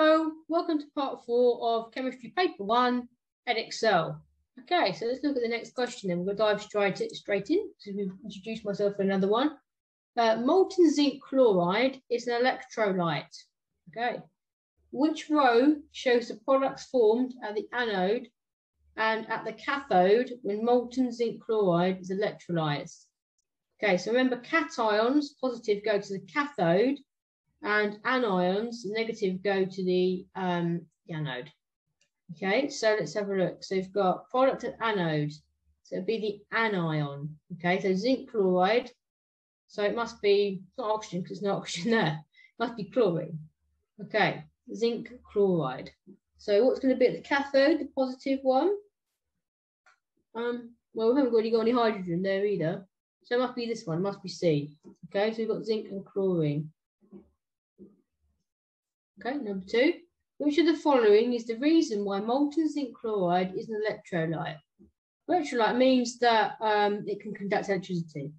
Hello, welcome to part 4 of Chemistry Paper 1 at Edexcel. Okay, so let's look at the next question then. We'll dive straight in because we've introduced myself for another one. Molten zinc chloride is an electrolyte. Okay, which row shows the products formed at the anode and at the cathode when molten zinc chloride is electrolyzed? Okay, so remember cations, positive, go to the cathode, and anions, negative, go to the anode. Okay, so let's have a look. So we've got product at anode, so it'd be the anion. Okay, so zinc chloride, so it must be, it's not oxygen because there's no oxygen there, it must be chlorine. Okay, zinc chloride. So what's going to be at the cathode, the positive one? Well, we haven't really got any hydrogen there either, so it must be this one, it must be C. Okay, so we've got zinc and chlorine. Okay, number 2. Which of the following is the reason why molten zinc chloride is an electrolyte? Electrolyte means that it can conduct electricity.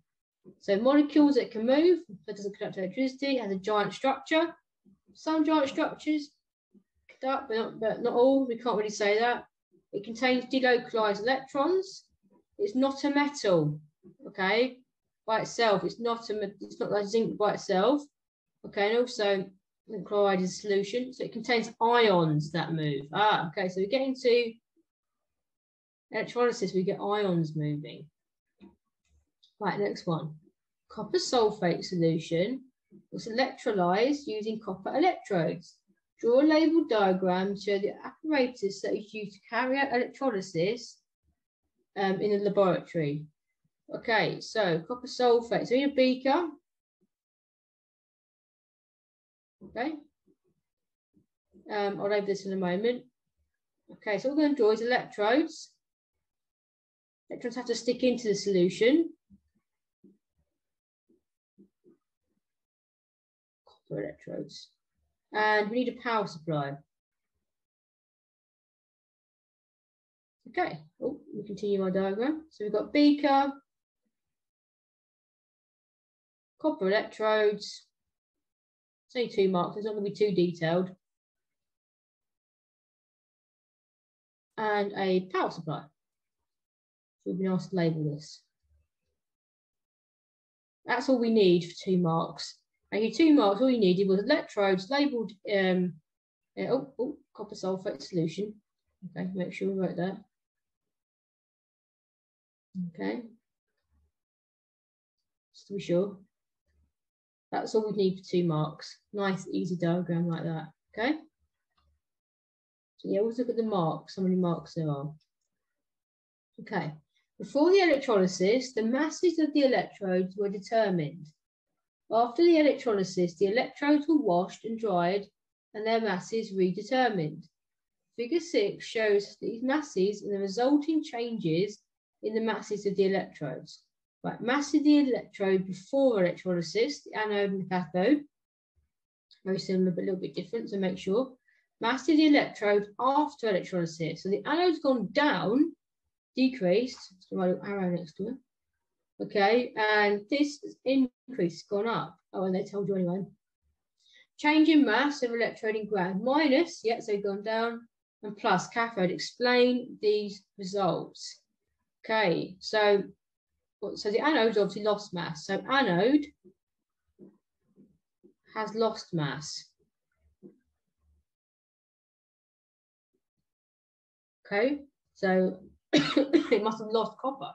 So molecules that can move, that doesn't conduct electricity, has a giant structure. Some giant structures conduct, but not all. We can't really say that. It contains delocalized electrons. It's not a metal. Okay, by itself, it's not like zinc by itself. Okay, and also, zinc chloride is a solution, so it contains ions that move. Okay, so we get into electrolysis, we get ions moving. Right, next one. Copper sulfate solution was electrolyzed using copper electrodes. Draw a labeled diagram to show the apparatus that is used to carry out electrolysis in the laboratory. Okay, so copper sulfate, so in a beaker. Okay, I'll leave this in a moment. Okay, so what we're going to draw is electrodes. Electrons have to stick into the solution. Copper electrodes. And we need a power supply. Okay, oh, we continue our diagram. So we've got beaker, copper electrodes. It's only 2 marks, it's not going to be too detailed. And a power supply. So we've been asked to label this. That's all we need for 2 marks. And your 2 marks, all you needed was electrodes labelled, copper sulfate solution. Okay, make sure we wrote that. Okay. Just to be sure. That's all we need for 2 marks. Nice, easy diagram like that, okay? So yeah, let's look at the marks, how many marks there are. Okay, before the electrolysis, the masses of the electrodes were determined. After the electrolysis, the electrodes were washed and dried and their masses redetermined. Figure 6 shows these masses and the resulting changes in the masses of the electrodes. Right, mass of the electrode before electrolysis, the anode and the cathode, very similar but a little bit different, so make sure. Mass of the electrode after electrolysis, so the anode's gone down, decreased, so my little arrow next to it, okay, and this is increased, gone up. Oh, and they told you anyway. Change in mass of electrode in gram, minus, yes, they've gone down, and plus cathode. Explain these results. Okay, so. So the anode's obviously lost mass. So anode has lost mass. Okay, so it must have lost copper.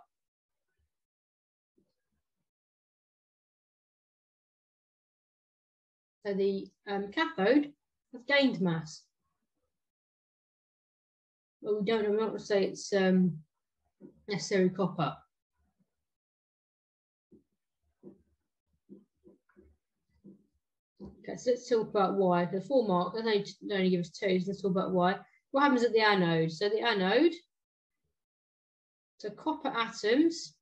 So the cathode has gained mass. Well, we don't know, we're not going to say it's necessarily copper. Okay, so let's talk about why. The 4 mark, they only give us 2, so let's talk about why. What happens at the anode? So the anode, so copper atoms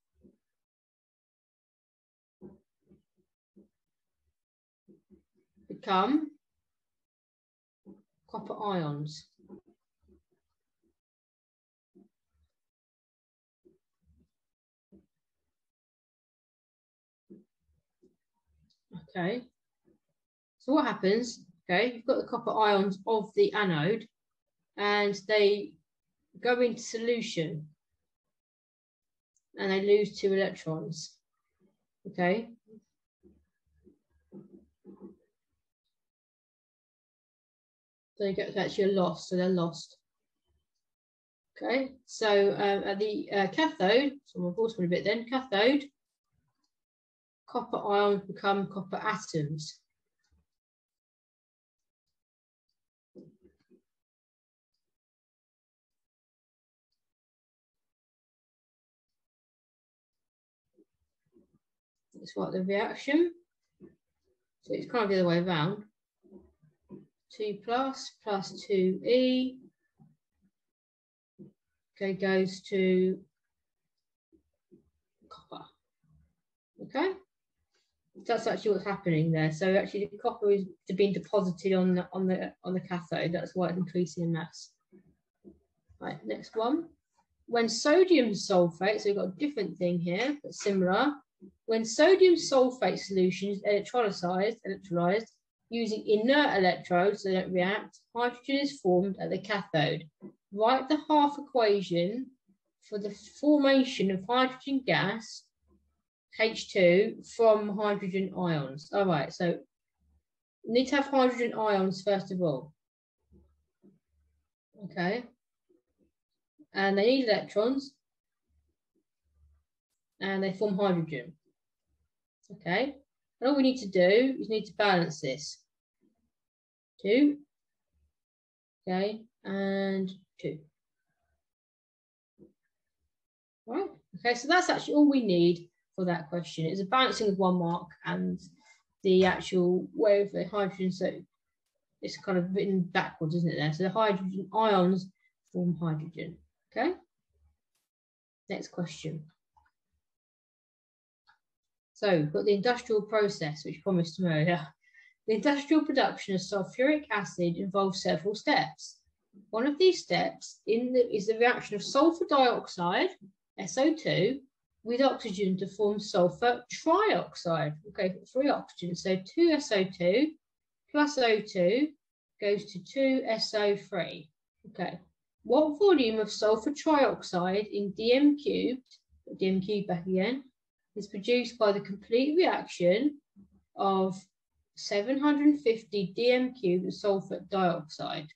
become copper ions. Okay. So what happens Okay, you've got the copper ions of the anode and they go into solution and they lose 2 electrons. Okay. So you get actually a loss, so they're lost. Okay, so at the cathode, so I've also been a bit then, cathode, copper ions become copper atoms. Let's write the reaction. So it's kind of the other way around. 2 plus plus 2e. Okay, goes to copper. Okay, that's actually what's happening there. So actually, the copper is being deposited on the cathode. That's why it's increasing in mass. Right, next one. When sodium sulfate, so we've got a different thing here, but similar. When sodium sulfate solution is electrolyzed using inert electrodes so they don't react, hydrogen is formed at the cathode. Write the half equation for the formation of hydrogen gas, H2, from hydrogen ions. All right, so we need to have hydrogen ions first of all. Okay. And they need electrons. And they form hydrogen. Okay. And all we need to do is need to balance this. 2. Okay. And 2. Right. Okay. So that's actually all we need for that question. It's a balancing of 1 mark and the actual way of the hydrogen. So it's kind of written backwards, isn't it? There. So the hydrogen ions form hydrogen. Okay. Next question. So we've got the industrial process, which promised earlier. The industrial production of sulfuric acid involves several steps. One of these steps is the reaction of sulfur dioxide, SO2, with oxygen to form sulfur trioxide. Okay, 3 oxygen. So 2SO2 plus O2 goes to 2SO3. Okay. What volume of sulfur trioxide in dm cubed back again, is produced by the complete reaction of 750 dm cubed of sulfur dioxide?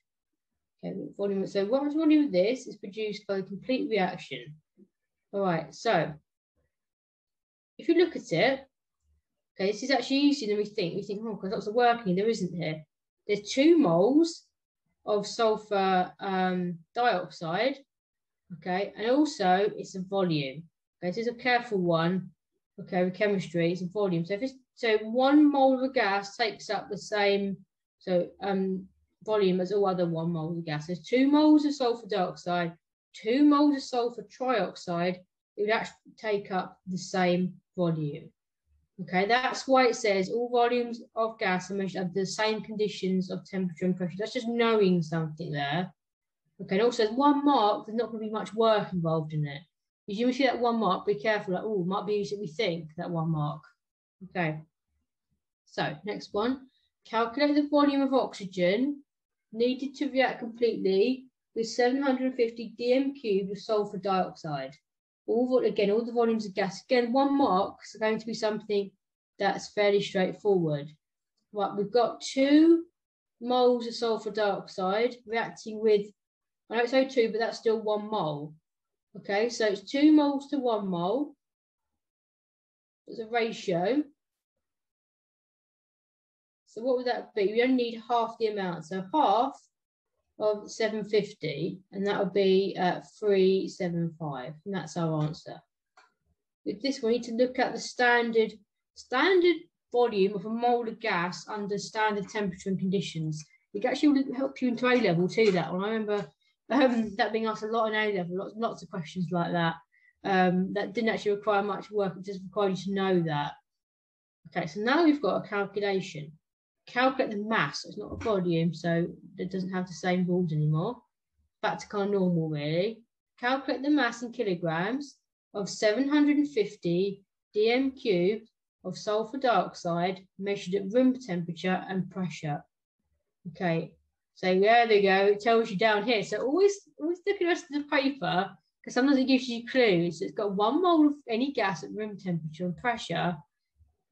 Okay, volume. So what volume of this is produced by the complete reaction? All right, so if you look at it, okay, this is actually easier than we think. We think, oh, because lots of working, there isn't here. There's 2 moles of sulfur dioxide, okay, and also it's a volume. Okay, this is a careful one. Okay, with chemistry, it's a volume. So if it's, so 1 mole of gas takes up the same volume as all other 1 mole of gas. There's 2 moles of sulfur dioxide, 2 moles of sulfur trioxide. It would actually take up the same volume. Okay, that's why it says all volumes of gas are measured under the same conditions of temperature and pressure. That's just knowing something there. Okay, and also 1 mark. There's not going to be much work involved in it. If you see that 1 mark, be careful. Like, oh, might be easier we think that 1 mark. Okay. So next one, calculate the volume of oxygen needed to react completely with 750 dm cubed of sulfur dioxide. All the volumes of gas. Again, 1 mark is going to be something that's fairly straightforward. Right, we've got 2 moles of sulfur dioxide reacting with, I know it's O2, but that's still 1 mole. Okay, so it's 2 moles to 1 mole. There's a ratio. So what would that be? We only need half the amount. So half of 750, and that would be 375, and that's our answer. With this, we need to look at the standard volume of a mole of gas under standard temperature and conditions. It actually will help you into A level too. That one I remember. That being asked a lot in A level, lots of questions like that. That didn't actually require much work, it just required you to know that. Okay, so now we've got a calculation. Calculate the mass, it's not a volume, so it doesn't have the same rules anymore. Back to kind of normal, really. Calculate the mass in kilograms of 750 dm cubed of sulfur dioxide measured at room temperature and pressure. Okay, so there they go. It tells you down here. So always look at the rest of the paper, because sometimes it gives you clues. So it's got one mole of any gas at room temperature and pressure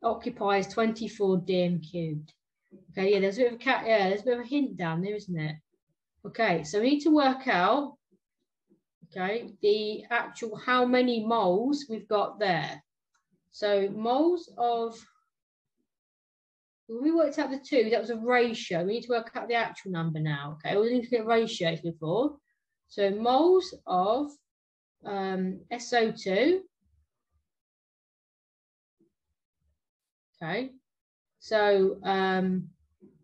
occupies 24 dm cubed. Okay, yeah, there's a bit of a there's a bit of a hint down there, isn't it? Okay, so we need to work out, okay, the actual how many moles we've got there. So moles of, we worked out the two, that was a ratio. We need to work out the actual number now. Okay, we need to get ratios before. So moles of SO2. Okay, so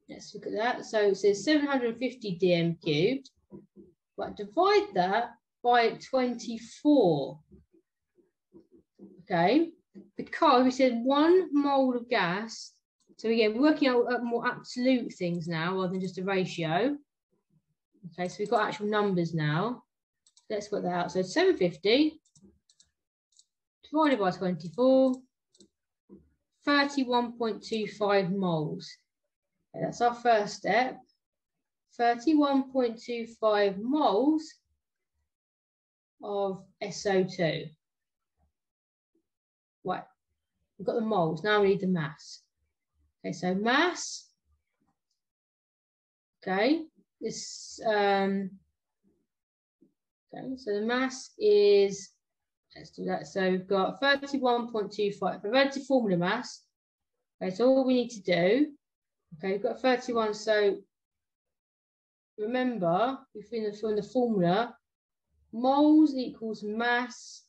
let's look at that. So it says 750 dm cubed, but divide that by 24. Okay, because we said 1 mole of gas. So again, we're working out more absolute things now rather than just a ratio. Okay, so we've got actual numbers now. Let's work that out. So 750 divided by 24, 31.25 moles. Okay, that's our first step. 31.25 moles of SO2. Right, we've got the moles. Now we need the mass. Okay, so mass, okay, this, okay, so the mass is, let's do that. So we've got 31.25, the relative formula mass. Okay, so all we need to do, okay, we've got 31. So remember, if we're in the formula, moles equals mass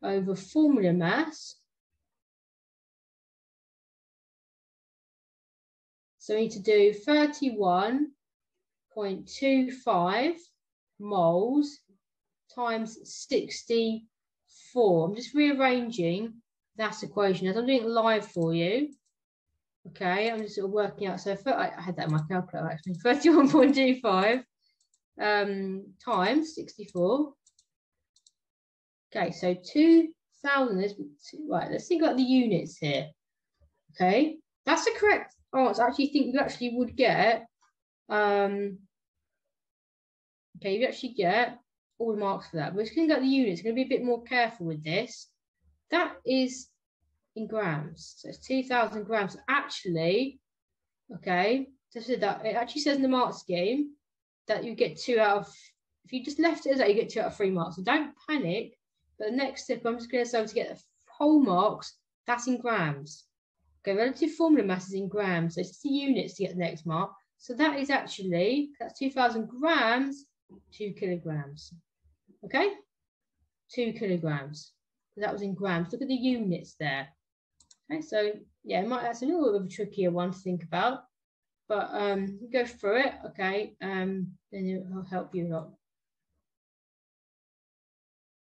over formula mass. So we need to do 31.25 moles times 64. I'm just rearranging that equation as I'm doing it live for you. Okay, I'm just sort of working out. So I had that in my calculator actually. 31.25 times 64. Okay, so 2,000. Right, let's think about the units here. Okay, that's the correct answer. I actually think you actually would get, okay, you actually get all the marks for that. We're just going to get the units. We're going to be a bit more careful with this. That is in grams. So it's 2,000 grams. Actually, okay, so that it actually says in the mark scheme that you get two out of, if you just left it as that, you get 2 out of 3 marks. So don't panic. But the next step, I'm just going to say to get the whole marks, that's in grams. Okay, relative formula mass is in grams, so it's the units to get the next mark. So that is actually, that's 2,000 grams, 2 kilograms. Okay, 2 kilograms. So that was in grams. Look at the units there. Okay, so yeah, that's a little bit of a trickier one to think about, but go through it. Okay, then it'll help you a lot.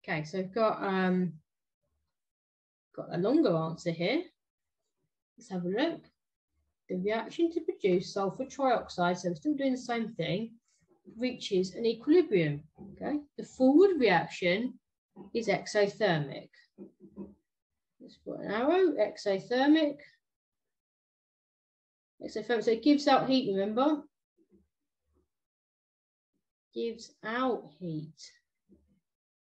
Okay, so I've got a longer answer here. Let's have a look. The reaction to produce sulfur trioxide, so we're still doing the same thing, reaches an equilibrium. Okay, the forward reaction is exothermic. Let's put an arrow. Exothermic. Exothermic. So it gives out heat. Remember, gives out heat.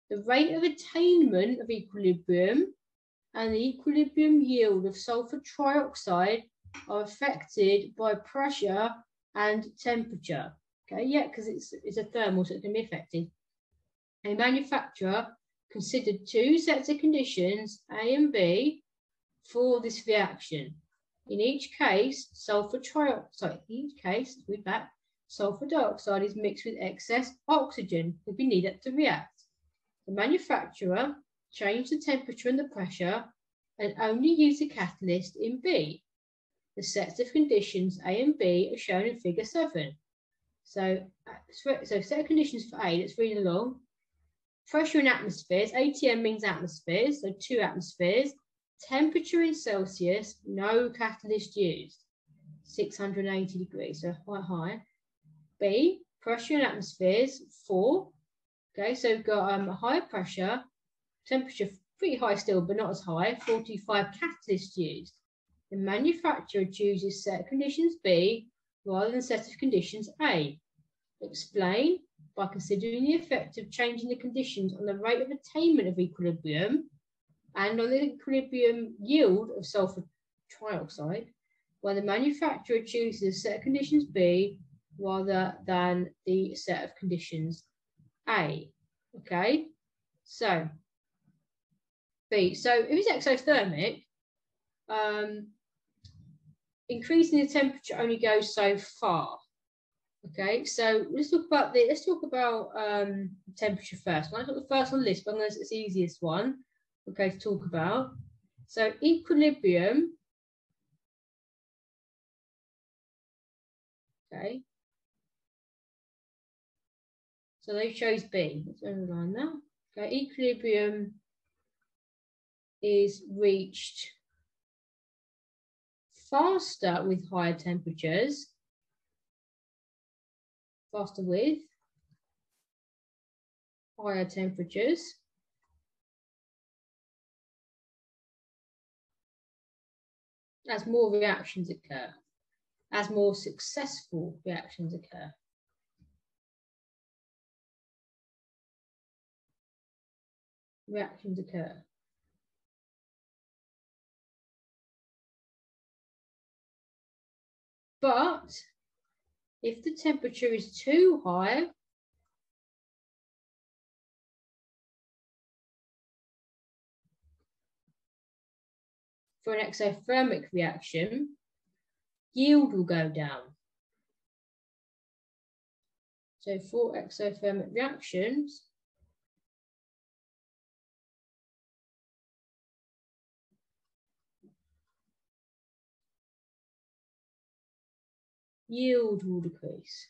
The rate of attainment of equilibrium and the equilibrium yield of sulfur trioxide are affected by pressure and temperature. Okay, yeah, because it's a thermal, so it can be affected. A manufacturer considered two sets of conditions, A and B, for this reaction. In each case, sulfur dioxide is mixed with excess oxygen that we need it to react. The manufacturer change the temperature and the pressure, and only use a catalyst in B. The sets of conditions A and B are shown in figure 7. So set of conditions for A, let's read along. Pressure in atmospheres, ATM means atmospheres, so 2 atmospheres. Temperature in Celsius, no catalyst used, 680 degrees, so quite high. B, pressure in atmospheres, 4. Okay, so we've got a high pressure, temperature pretty high still, but not as high, 45 catalysts used. The manufacturer chooses set conditions B rather than set of conditions A. Explain by considering the effect of changing the conditions on the rate of attainment of equilibrium and on the equilibrium yield of sulfur trioxide, where the manufacturer chooses a set of conditions B rather than the set of conditions A. Okay, so B. So if it's exothermic, increasing the temperature only goes so far. Okay, so let's talk about temperature first. I've got the first on the list, but it's the easiest one. Okay, to talk about. So equilibrium. Okay. So they chose B. Let's underline that. Okay, equilibrium is reached faster with higher temperatures. Faster with higher temperatures. As more reactions occur, as more successful reactions occur. Reactions occur. But if the temperature is too high, for an exothermic reaction, yield will go down. So for exothermic reactions, yield will decrease.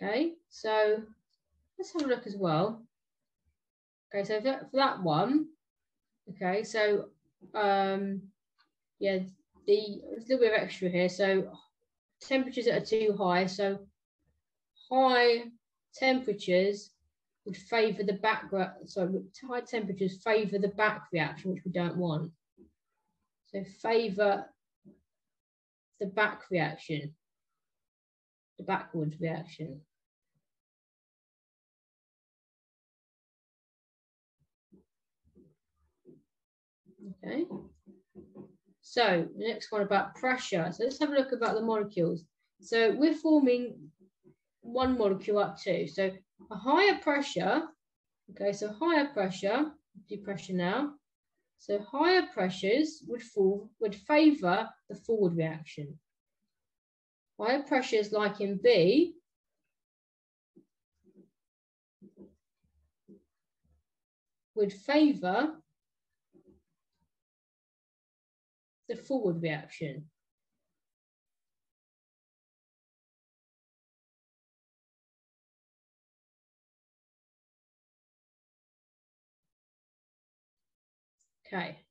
Okay, so let's have a look as well. Okay, so for that one, okay, so yeah, there's a little bit of extra here. So temperatures that are too high, so high temperatures would favour the back. Sorry, high temperatures favour the back reaction, which we don't want. So favour the back reaction, the backwards reaction. Okay, so the next one about pressure. So let's have a look about the molecules. So we're forming one molecule up too. So a higher pressure, okay, so higher pressure, depressure now. So higher pressures would favour the forward reaction. Higher pressures like in B would favour the forward reaction. Okay,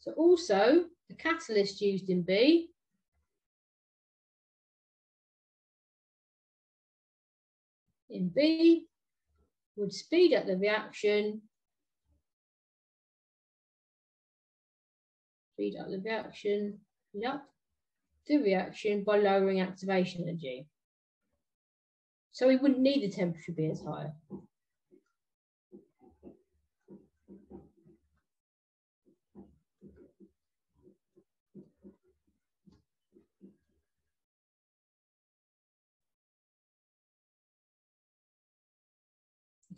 so also the catalyst used in B would speed up the reaction. Speed up the reaction by lowering activation energy. So we wouldn't need the temperature to be as high.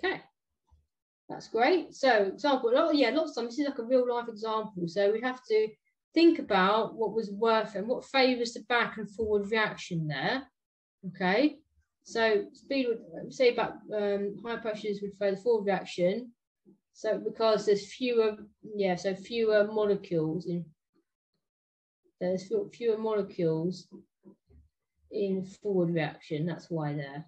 Okay, that's great. So example, lots of times this is like a real life example. So we have to think about what was worth and what favours the back and forward reaction there. Okay, so speed would say about higher pressures would favour the forward reaction. So because there's fewer molecules in forward reaction. That's why there.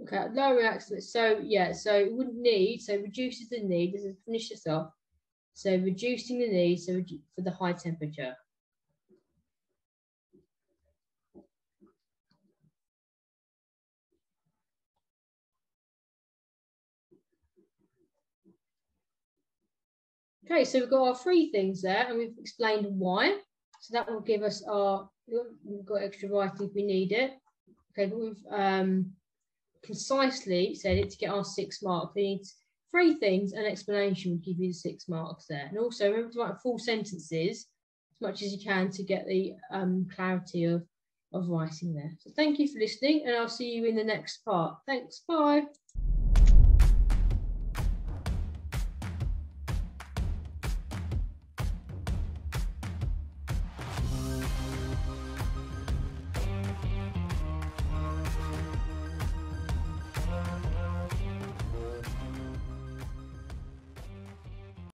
Okay, lower activation. So yeah, so it wouldn't need. So reduces the need. Let's finish this off. So reducing the need. So for the high temperature. Okay, so we've got our three things there, and we've explained why. So that will give us our, we've got extra writing if we need it. Okay, but we've concisely said it to get our 6 marks. We need three things, an explanation will give you the 6 marks there. And also remember to write full sentences as much as you can to get the clarity of writing there. So thank you for listening, and I'll see you in the next part. Thanks, bye.